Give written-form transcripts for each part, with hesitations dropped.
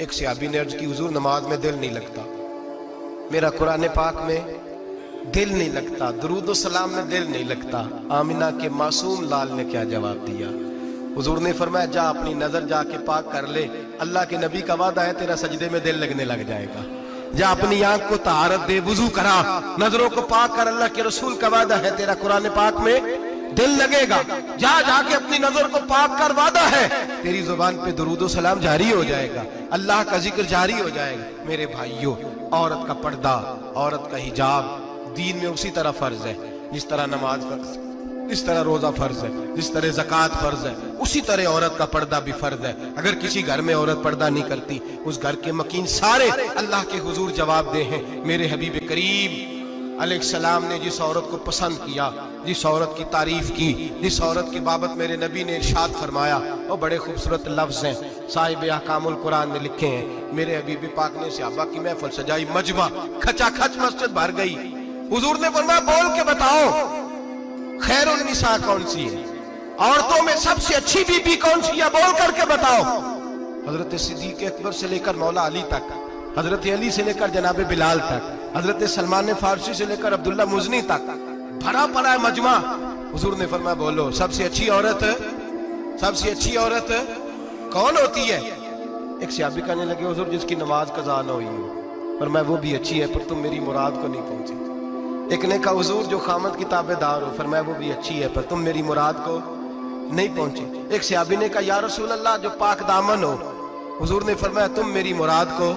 एक सहाबी ने अर्ज की, हुजूर नमाज में दिल नहीं लगता, मेरा कुरान पाक में दिल नहीं लगता, दुरूद और सलाम में दिल नहीं लगता। आमिना के मासूम लाल ने क्या जवाब दिया? हुजूर ने फरमाया, जा अपनी नजर जाके पाक कर ले, अल्लाह के नबी का वादा है तेरा सजदे में दिल लगने लग जाएगा। जा अपनी आंख को तहारत दे, वुजू करा, नजरों को पाक कर, अल्लाह के रसूल का वादा है तेरा कुरान पाक में दिल लगेगा। जा जाके अपनी नजर को पाक कर, वादा है तेरी जुबान पे दुरूदो सलाम जारी हो जाएगा, अल्लाह का जिक्र जारी हो जाएगा। मेरे भाइयों, औरत का पर्दा, औरत का हिजाब दीन में उसी तरह फर्ज है जिस तरह नमाज फर्ज है, जिस तरह रोजा फर्ज है, जिस तरह ज़कात फर्ज है, उसी तरह औरत का पर्दा भी फर्ज है। अगर किसी घर में औरत पर्दा नहीं करती, उस घर के मकीन सारे अल्लाह के हुजूर जवाब दे हैं। मेरे हबीब करीम अलैहिस्सलाम ने जिस औरत को पसंद किया, जिस औरत की तारीफ की, जिस औरत की बाबत मेरे नबी ने इरशाद फरमाया, और बड़े खूबसूरत लफ्ज़ हैं साहिब अहकामुल कुरान ने लिखे हैं। मेरे हबीब पाक ने सहाबा की महफिल सजाई, मजमा खचाखच मस्जिद भर गई। हुजूर ने फरमाया, बोल के बताओ खैरुन निसा कौन सी है, औरतों में सबसे अच्छी बीबी कौन सी है, बोल करके बताओ। हजरत सिद्दीक अकबर से लेकर मौला अली तक, हजरत अली से लेकर जनाब बिलाल तक, हजरत सलमान फारसी से लेकर अब्दुल्ला मुजनी तक भरा पड़ा है मजमा। हुजूर ने फरमाया, बोलो सबसे अच्छी औरत, सबसे अच्छी औरत कौन होती है? एक सहाबी कहने लगे, हुजूर जिसकी नमाज कज़ा न हुई हो। पर मैं, वो भी अच्छी है पर तुम मेरी मुराद को नहीं पहुंचे। एक ने कहा, हुजूर जो खामद की ताबेदार हो। फरमाया, वो भी अच्छी है पर तुम मेरी मुराद को नहीं पहुंचे। एक सहाबी ने कहा, या रसूल अल्लाह जो पाक दामन हो। हुजूर ने फरमाया, तुम मेरी मुराद को।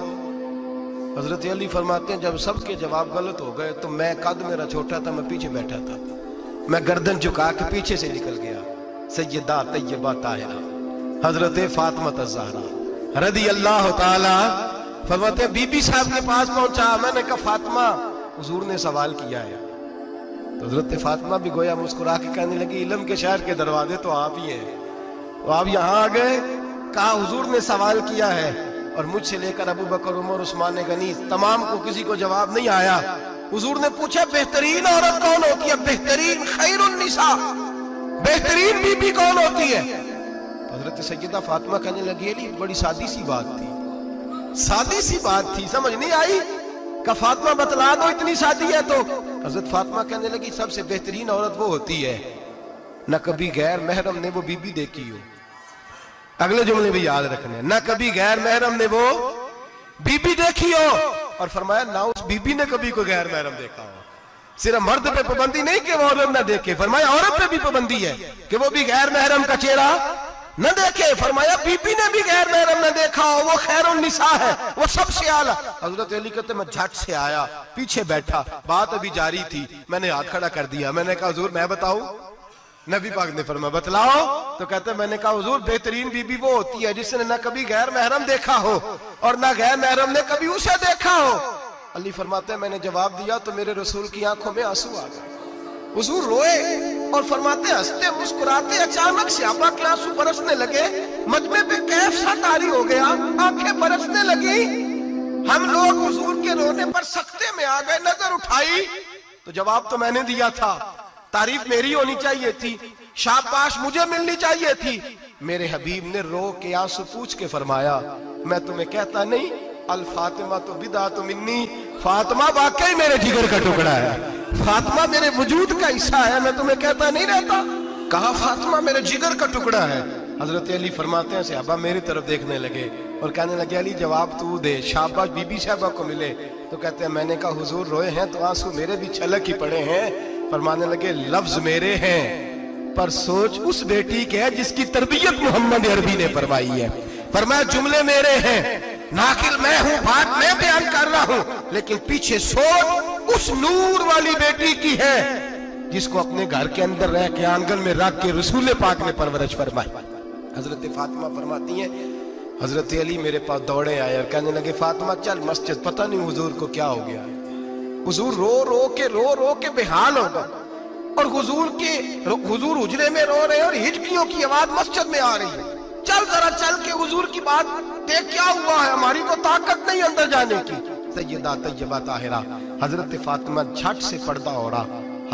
हजरत अली फरमाते हैं, जब सबके जवाब गलत हो गए तो मैं, कद मेरा छोटा था, मैं पीछे बैठा था, मैं गर्दन झुका के पीछे से निकल गया। सैयदा तैयबा ताहिरा हजरत फातिमा ज़हरा रज़ी अल्लाह ताला फरमाते हैं, बीबी साहब के पास पहुंचा। मैंने कहा, फातिमा हुजूर ने सवाल किया है। तो हजरत फातिमा भी गोया मुस्कुरा के कहने लगी, इलम के शहर के दरवाजे तो आप ही हैं, तो आप यहाँ आ गए। कहा, हुजूर ने सवाल किया है और मुझसे लेकर अबू बकर उमर उस्मान गनी तमाम को, किसी को जवाब नहीं आया। हुजूर ने पूछा, बेहतरीन औरत कौन होती है, बेहतरीन खैरुन निसा, बेहतरीन बीबी कौन होती है? हजरत सैयदा फातिमा कहने लगी, अली बड़ी सादी सी बात थी, सादी सी बात थी, समझ नहीं आई। का फातिमा बतला दो, इतनी सादी है तो? हजरत फातिमा कहने लगी, सबसे बेहतरीन औरत वो होती है न कभी गैर महरम ने वो बीबी देखी हो। अगले जुमले भी याद रखने, ना कभी गैर महरम ने वो बीबी देखी हो। और फरमाया, ना उस बीबी ने कभी कोई गैर महरम देखा हो। सिर्फ मर्द पे पाबंदी नहीं कि वो औरत ना देखे, फरमाया औरत पे भी पाबंदी है कि वो भी गैर महरम का चेहरा न देखे। फरमाया, बीबी ने भी गैर महरम न देखा हो, वो खैरुन निसा है, वो सबसे आला। हजरत अली कहते, मैं झट से आया, पीछे बैठा, बात अभी जारी थी, मैंने हाथ खड़ा कर दिया। मैंने कहा, हुजूर मैं बताऊं? नबी पाक ने फरमाया, बतलाओ। तो कहते, मैंने कहा, हुजूर बेहतरीन बीबी वो होती है जिसने ना कभी गैर महरम देखा हो और ना गैर महरम ने कभी उसे देखा हो। अली फरमाते हैं, मैंने जवाब दिया तो मेरे रसूल की आंखों में आंसू आ गए। हुजूर रोए और फरमाते, हंसते मुस्कुराते अचानक सहाबा के आंसू बरसने लगे। मजमे पे कैफ सा तारी हो गया, आंखें बरसने लगी। हम लोग हुजूर के रोने पर सख्ते में आ गए। नजर उठाई तो जवाब तो मैंने दिया था, तारीफ मेरी होनी चाहिए थी, शाबाश मुझे मिलनी चाहिए थी। मेरे हबीब ने रो के आंसू पूछ के फरमाया, मैं तुम्हें कहता नहीं, अल फातिमा तो बिदा तो मिन्नी, फातिमा वाकई मेरे जिगर का टुकड़ा है, फातिमा मेरे वजूद का हिस्सा है, मैं तुम्हें कहता नहीं रहता। कहा, फातिमा मेरे जिगर का टुकड़ा है। हजरत अली फरमाते हैं, सहाबा मेरी तरफ देखने लगे और कहने लगे, अली जवाब तू दे, शाबाश बीबी साहबा को मिले। तो कहते हैं, मैंने कहा, हुजूर रोए हैं तो आंसू मेरे भी छलक ही पड़े हैं। फरमाने लगे, लफ्ज मेरे हैं पर सोच उस बेटी के है जिसकी तरबियत मोहम्मद अरबी ने फरमाई है। फरमाया, जुमले मेरे हैं, नाकिल मैं हूं, बात मैं बयान कर रहा हूं, लेकिन पीछे सोच उस नूर वाली बेटी की है जिसको अपने घर के अंदर रह के, आंगन में रख के रसूल पाक ने परवरिश फरमाई। हजरत फातिमा फरमाती है, हजरत अली मेरे पास दौड़े आए और कहने लगे, फातिमा चल मस्जिद, पता नहीं हुजूर को क्या हो गया। हुजूर रो रो के बेहाल हो गए और हुजूर हुजरे में रो रहे और हिचकियों की आवाज मस्जिद में आ रही है। चल जरा चल के हुजूर की बात देख, क्या हुआ है, हमारी तो ताकत नहीं अंदर जाने की। सैयदा तैयबा ताहिरा हजरत फातिमा झट से पर्दा ओढ़ा,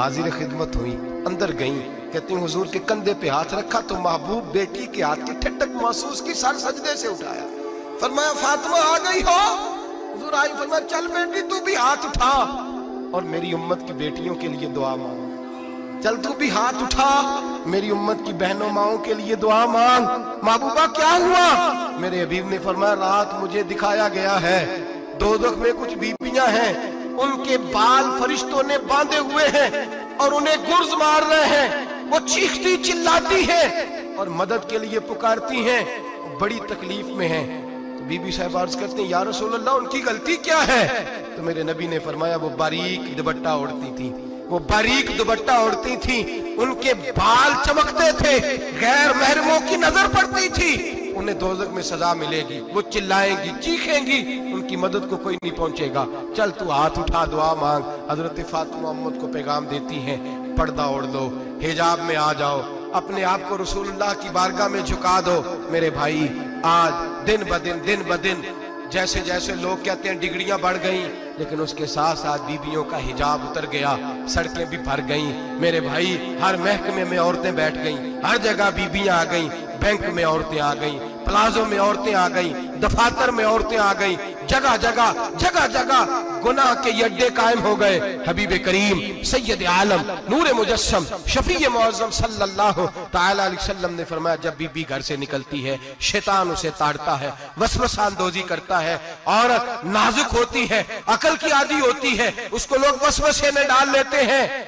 हाजिर खिदमत हुई, अंदर गई। कहती हुजूर के कंधे पे हाथ रखा तो महबूब बेटी के हाथ की ठटक महसूस की, सर सजदे से उठाया। फरमाया फातिमा आ गई हो। हुजूर आई, फरमाया चल बेटी तू भी हाथ उठा और मेरी उम्मत की बेटियों के लिए दुआ मांग। चल तू भी हाथ उठा, मेरी उम्मत की बहनों माओं के लिए दुआ मांग। महबूबा क्या हुआ? मेरे हबीब ने फरमाया रात मुझे दिखाया गया है दोज़ख में कुछ बीबियां हैं, उनके बाल फरिश्तों ने बांधे हुए हैं और उन्हें गुर्ज मार रहे हैं। वो चीखती चिल्लाती है और मदद के लिए पुकारती हैं, बड़ी तकलीफ में हैं। तो बीबी साहब अर्ज करते हैं या रसूल अल्लाह उनकी गलती क्या है? तो मेरे नबी ने फरमाया वो बारीक दुपट्टा ओढ़ती थी, वो बारीक दुपट्टा ओढ़ती थी, उनके बाल चमकते थे, गैर महरमों की नजर पड़ती थी, उन्हें दोज़ख में सजा मिलेगी, वो चिल्लाएंगी चीखेंगी, उनकी मदद को कोई नहीं पहुंचेगा। चल तू हाथ उठा दुआ मांग। हजरत फातिमा उम्मत को पैगाम देती हैं पर्दा ओढ़ दो, हिजाब में आ जाओ, अपने आप को रसूलुल्लाह की बारगाह में झुका दो। मेरे भाई आज दिन ब दिन जैसे जैसे लोग कहते हैं डिग्रियां बढ़ गईं, लेकिन उसके साथ साथ बीबियों का हिजाब उतर गया, सड़कें भी भर गईं। मेरे भाई हर महकमे में औरतें बैठ गईं, हर जगह बीबियां आ गईं, बैंक में औरतें आ गईं, प्लाजो में औरतें आ गईं, दफातर में औरतें आ गईं, जगह जगह जगह जगह गुनाह के अड्डे कायम हो गए। हबीब करीम सैयद आलम नूरे मुजस्सम शफीए मुअज्जम सल्लल्लाहु तआला अलैहि वसल्लम ने फरमाया जब बीबी घर से निकलती है शैतान उसे ताड़ता है, वसवसा अंदोजी करता है, औरत नाजुक होती है, अकल की आदी होती है, उसको लोग वसवसे में डाल लेते हैं।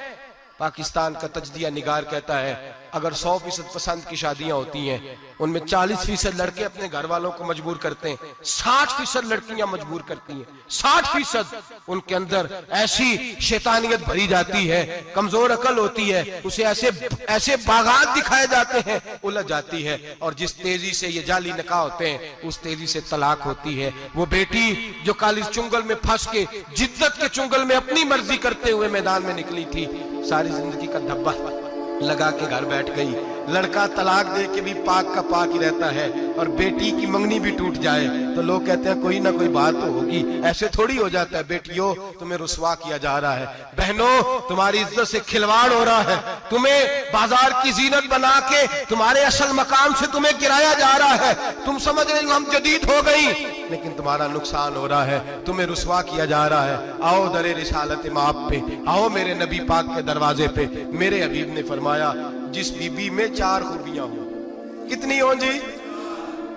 पाकिस्तान का तजदिया निगार कहता है अगर 100% पसंद की शादियां होती हैं उनमें 40% लड़के अपने घर वालों को मजबूर करते हैं, 60% लड़कियां मजबूर करती हैं, 60% उनके अंदर ऐसी शैतानियत भरी जाती है, कमजोर अकल होती है, उसे ऐसे ऐसे बागात दिखाए जाते हैं, उलझ जाती है और जिस तेजी से ये जाली निकाह होते हैं उस तेजी से तलाक होती है। वो बेटी जो कालिज चुंगल में फंस के जिद्दत के चुंगल में अपनी मर्जी करते हुए मैदान में निकली थी, सारी जिंदगी का धब्बा लगा के घर बैठ गई। लड़का तलाक दे के भी पाक का पाक ही रहता है और बेटी की मंगनी भी टूट जाए तो लोग कहते हैं कोई ना कोई बात तो होगी, ऐसे थोड़ी हो जाता है। बेटियों तुम्हें रुसवा किया जा रहा है, बहनों तुम्हारी इज्जत से खिलवाड़ हो रहा है, तुम्हें बाजार की जीनत बना के तुम्हारे असल मकाम से तुम्हें गिराया जा रहा है। तुम समझ रहे हो हम जदीद हो गई लेकिन तुम्हारा नुकसान हो रहा है, तुम्हें रुसवा किया जा रहा है। आओ दरे रिसालत माप पे आओ, मेरे नबी पाक के दरवाजे पे। मेरे हबीब ने फरमाया जिस बीबी में 4 खूबियां हो, कितनी हो जी?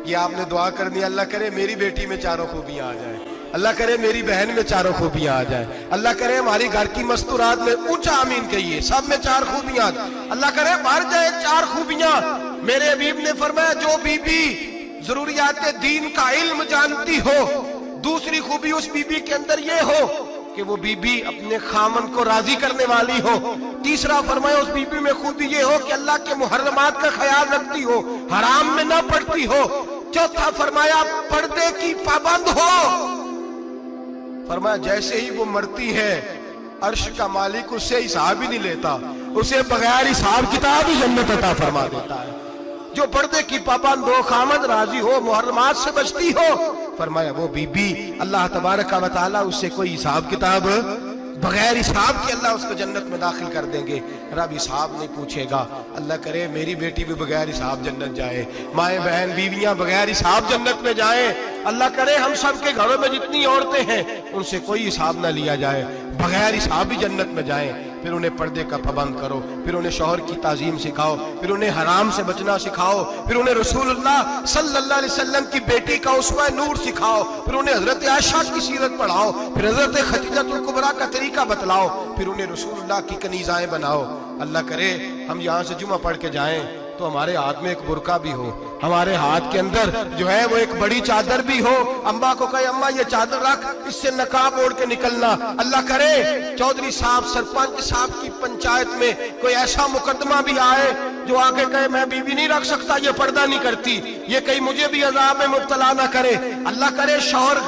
ये आपने दुआ करनी, अल्लाह करे मेरी बेटी में 4 खूबियां आ जाए, अल्लाह करे मेरी बहन में 4 खूबियां आ जाए, अल्लाह करे हमारी घर की मस्तूरात में ऊंचा आमीन कहिए, सब में 4 खूबियां, अल्लाह करे भर जाए 4 खूबियां। मेरे हबीब ने फरमाया जो बीबी जरूरियात दीन का इल्म जानती हो, दूसरी खूबी उस बीबी के अंदर ये हो कि वो बीबी अपने खामन को राजी करने वाली हो, तीसरा फरमाया उस बीबी में खूबी ये हो कि अल्लाह के मुहर्रमात का ख्याल रखती हो, हराम में ना पड़ती हो, चौथा फरमाया पर्दे की पाबंद हो। फरमाया जैसे ही वो मरती है अर्श का मालिक उससे हिसाब ही नहीं लेता, उसे बगैर हिसाब किताब ही जन्नत अता फरमा देता है। जो पर्दे की पाबंद हो, खामद राजी हो, मुहर्रमात से बचती हो, फरमाया वो बीबी अल्लाह तबारक व तआला उससे कोई हिसाब किताब बगैर हिसाब के अल्लाह उसको जन्नत में दाखिल कर देंगे, रब हिसाब नहीं पूछेगा। अल्लाह करे मेरी बेटी भी बगैर हिसाब जन्नत जाए, माएँ बहन बीवियां बगैर हिसाब जन्नत में जाए। अल्लाह करे हम सब के घरों में जितनी औरतें हैं उनसे कोई हिसाब ना लिया जाए, बगैर हिसाब ही जन्नत में जाए। फिर उन्हें पर्दे का पाबंद करो, फिर उन्हें शौहर की ताजीम सिखाओ, फिर उन्हें हराम से बचना सिखाओ, फिर उन्हें रसूलुल्लाह सल्लल्लाहु अलैहि वसल्लम की बेटी का उस्वा-ए नूर सिखाओ, फिर उन्हें हजरत आयशा की सीरत पढ़ाओ, फिर हजरत खदीजतुल कुबरा का तरीका बतलाओ, फिर उन्हें रसूलुल्लाह की कनीज़ाएं बनाओ। अल्लाह करे हम यहाँ से जुमा पढ़ के जाएं तो हमारे हाथ में एक बुरका भी हो, हमारे हाथ के अंदर जो है वो एक बड़ी चादर भी हो, अम्मा को कहे अम्मा ये चादर रख, इससे नकाब ओढ़ के निकलना। अल्लाह करे चौधरी साहब सरपंच साहब की पंचायत में कोई ऐसा मुकदमा भी आए जो आके कहे मैं बीवी नहीं रख सकता, ये पर्दा नहीं करती, ये कहीं मुझे भी अजाब में मुब्तला ना करे। अल्लाह करे शौहर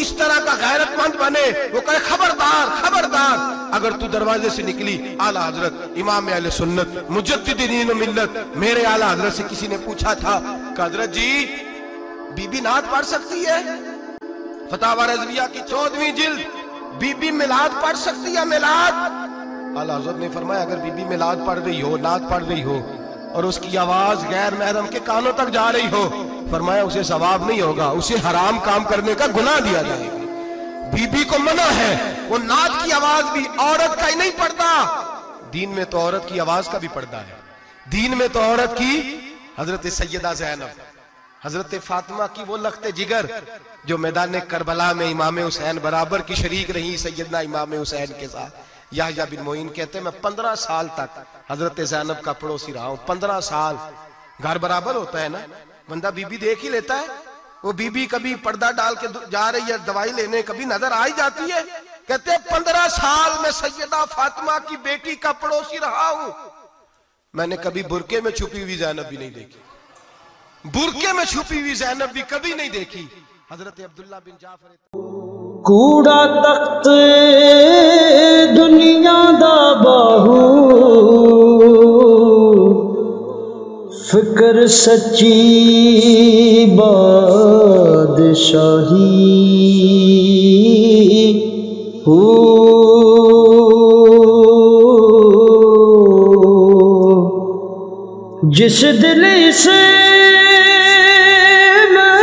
इस तरह का गैरतमंद बने, वो कहे खबरदार खबरदार अगर तू दरवाजे से निकली। आला हजरत इमाम अहले सुन्नत मुजद्दिदीन मिल्लत मेरे आला हजरत से किसी ने पूछा था हजरत जी बीबी नात पढ़ सकती है? फतावा रज़विया की 14वीं जिल्द बीबी मिलाद पढ़ सकती है? मिलाद आला हजरत ने फरमाया अगर बीबी मिलाद पढ़ रही हो, नात पढ़ रही हो और उसकी आवाज गैर महरम के कानों तक जा रही हो फरमाया उसे सवाब नहीं होगा, उसे हराम काम करने का गुनाह दिया जाएगा। बीबी को मना है, वो नाच की आवाज भी औरत का ही नहीं पड़ता, दीन में तो औरत की आवाज का भी पर्दा है। दीन में तो औरत की हजरत सैयदा ज़ैनब, हजरत फातिमा की वो लखते जिगर जो मैदान करबला में इमाम हुसैन बराबर की शरीक रही सैयदना इमाम हुसैन के साथ। याहया बिन मोइन कहते हैं मैं 15 साल तक हजरत ज़ैनब का पड़ोसी रहा हूं। 15 साल घर बराबर होता है ना, बंदा बीबी देख ही लेता है। वो बीबी कभी पर्दा डाल के जा रही है दवाई लेने, कभी नजर आ ही जाती है। कहते हैं 15 साल में सैयदा फातिमा की बेटी का पड़ोसी रहा हूं, मैंने कभी बुरके में छुपी हुई ज़ैनब भी नहीं देखी, बुरके में छुपी हुई ज़ैनब भी कभी नहीं देखी। हजरत अब्दुल्ला बिन जाफर, कूड़ा तख्त दुनिया दा बाहू, फिक्र सच्ची बादशाही हो। जिस दिल से मैं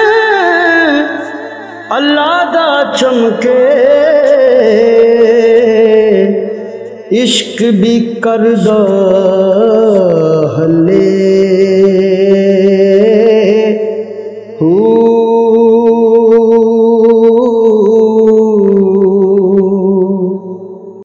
अल्लाह दा चमके, इश्क भी करदा हले।